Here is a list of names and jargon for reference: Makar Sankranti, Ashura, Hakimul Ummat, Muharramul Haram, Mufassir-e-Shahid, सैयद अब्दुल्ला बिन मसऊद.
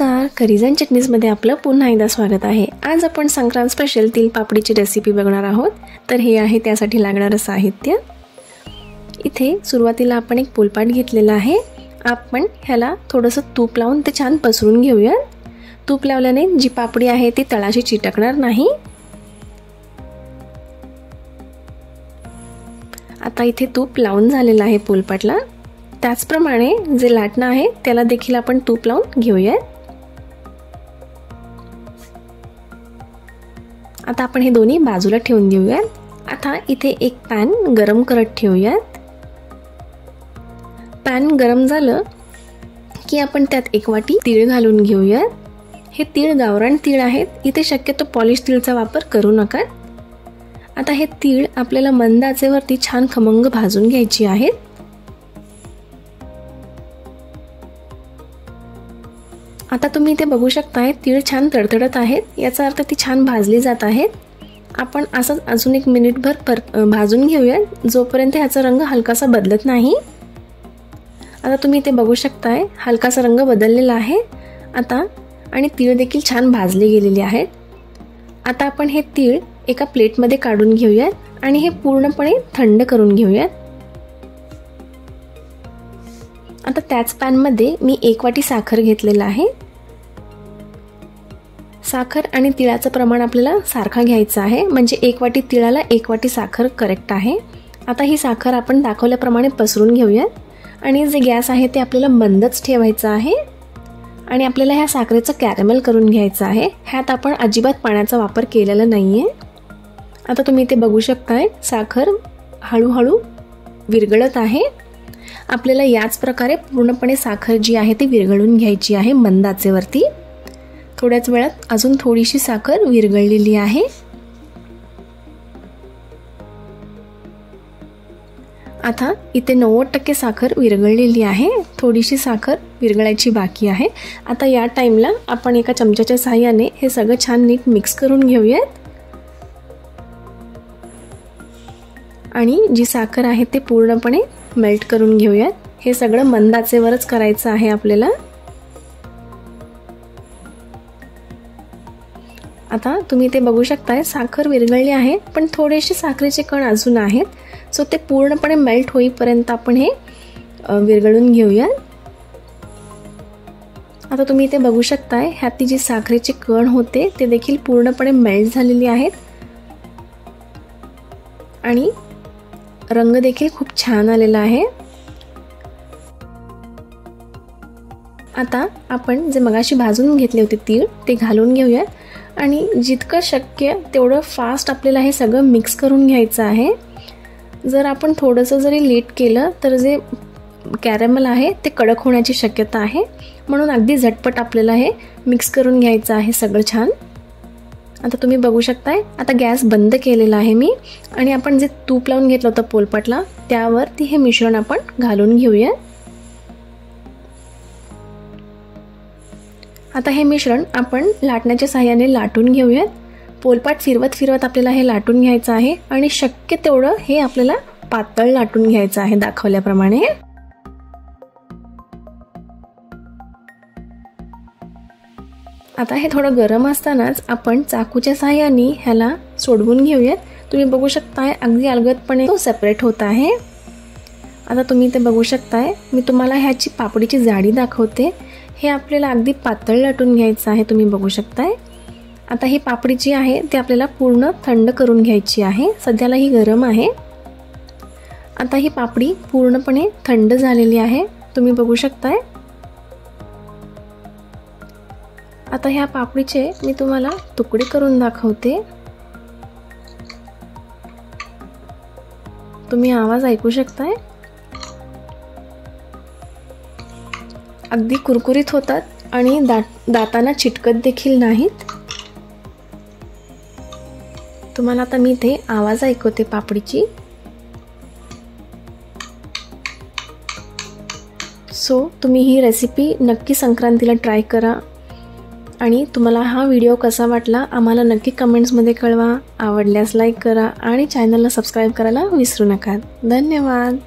नमस्कार, करीजन चटणीजमध्ये आपलं पुन्हा एकदा स्वागत आहे। आज आपण संक्रांत स्पेशल तिल पापडीची रेसिपी बघणार आहोत। तर हे आहे त्यासाठी लागणारं साहित्य। इथे सुरुवातीला आपण एक पोलपाट घेतलेला आहे। आपण ह्याला थोडंसं तूप लावून ते छान पसरून घेऊया। तूप लावल्याने जी पापडी आहे ती तळाशी चिटकणार नाही। आता इथे तूप लावून झालेला आहे पोलपाटला। त्याचप्रमाणे जे लाटणं आहे त्याला देखील आपण तूप लावून घेऊया। आता आपण हे दोन्ही बाजूला ठेवून देऊया। आता इथे एक पॅन गरम करत ठेवूयात। पॅन गरम झालं की आपण त्यात एक वाटी तीळ घालून घेऊया। हे तीळ गावरान तीळ आहेत। इथे शक्यतो पॉलिश तीळचा वापर करू नका। आता हे तीळ आपल्याला मंद आचेवरती छान खमंग भाजून घ्यायची आहेत। आता तुम्ही इथे बघू शकताय तीळ छान तडतडत आहेत, याचा अर्थ ती छान भाजली जात आहेत। आपण असंच अजून एक मिनिटभर भाजून घेऊया, जोपर्यंत ह्याचा रंग हलकासा बदलत नाही। आता तुम्ही इथे बघू शकताय हलकासा रंग बदललेला आहे आता, आणि तीळ देखील छान भाजले गेलेले आहेत। आता आपण हे तीळ एका प्लेटमध्ये काढून घेऊया आणि हे पूर्णपणे थंड करून घेऊया। आता त्याच पॅनमध्ये मी एक वाटी साखर घेतलेला आहे। साखर आणि तिळाचं प्रमाण आपल्याला सारखा घ्यायचं आहे, म्हणजे एक वाटी तिळाला एक वाटी साखर करेक्ट आहे। आता ही साखर आपण दाखवल्याप्रमाणे पसरून घेऊयात आणि जे गॅस आहे ते आपल्याला मंदच ठेवायचं आहे आणि आपल्याला ह्या साखरेचं कॅरेमल करून घ्यायचं आहे। ह्यात आपण अजिबात पाण्याचा वापर केलेला नाही आहे। आता तुम्ही इथे बघू शकताय साखर हळूहळू विरघळत आहे। आपल्याला याच प्रकारे पूर्णपणे साखर जी आहे ती विरघळून घ्यायची आहे मंद आचेवरती। थोड्याच वेळात अजून थोडीशी साखर विरघळलेली आहे। आता इथे 90% साखर विरघळलेली आहे, थोडीशी साखर विरघळायची बाकी आहे। आता या टाइमला आपण एका चमच्याच्या साहाय्याने हे सगळं छान नीट मिक्स करून घेऊयात आणि जी साखर आहे ते पूर्णपणे मेल्ट करून घेऊयात। हे सगळं मंद आचेवरच करायचं आहे आपल्याला। आता तुम्ही ते बघू शकताय साखर विरघळली आहे, पण थोडेसे साखरेचे कण अजून आहेत, सो ते पूर्णपणे मेल्ट होईपर्यंत आपण हे विरघळून घेऊयात। आता तुम्ही ते बघू शकताय ह्यात जी साखरेचे कण होते ते देखील पूर्णपणे मेल्ट झालेली आहेत आणि रंग देखील खूप छान आलेला आहे। आता आपण जे मगाशी भाजून घेतले होते तीळ ते घालून घेऊयात आणि जितकं शक्य तेवढं फास्ट आपल्याला हे सगळं मिक्स करून घ्यायचं आहे। जर आपण थोडंसं जरी लेट केलं तर जे कॅरेमल आहे ते कडक होण्याची शक्यता आहे, म्हणून अगदी झटपट आपल्याला हे मिक्स करून घ्यायचं आहे सगळं छान। आता तुम्ही बघू शकताय आता गॅस बंद केलेला आहे मी आणि आपण जे तूप लावून घेतलं होतं पोलपाटला त्यावरती हे मिश्रण आपण घालून घेऊया। आता हे मिश्रण आपण लाटण्याच्या साहाय्याने लाटून घेऊयात। पोलपाट फिरवत फिरवत आपल्याला हे लाटून घ्यायचं आहे आणि शक्य तेवढं हे आपल्याला पातळ लाटून घ्यायचं आहे दाखवल्याप्रमाणे। आता हे थोडं गरम असतानाच आपण चाकूच्या साहाय्याने ह्याला सोडवून घेऊयात। तुम्ही बघू शकताय अगदी अलगदपणे तो सेपरेट होत आहे। आता तुम्ही ते बघू शकताय, मी तुम्हाला ह्याची पापडीची जाडी दाखवते। हे आपल्याला अगदी पातळ लाटून घ्यायचं आहे, तुम्ही बघू शकताय। आता ही पापडी जी आहे ती आपल्याला पूर्ण थंड करून घ्यायची आहे, सध्याला ही गरम आहे। आता ही पापडी पूर्णपणे थंड झालेली आहे, तुम्ही बघू शकताय। आता ह्या पापडीचे मी तुम्हाला तुकडे करून दाखवते। तुम्ही आवाज ऐकू शकताय, अगदी कुरकुरीत होतात आणि दातांना चिटकत देखील नाहीत। तुम्हाला आता मी इथे आवाज ऐकवते पापडीची। सो तुम्ही ही रेसिपी नक्की संक्रांतीला ट्राय करा आणि तुम्हाला हा व्हिडिओ कसा वाटला आम्हाला नक्की कमेंट्समध्ये कळवा। आवडल्यास लाईक करा आणि चॅनलला सबस्क्राईब करायला विसरू नका। धन्यवाद।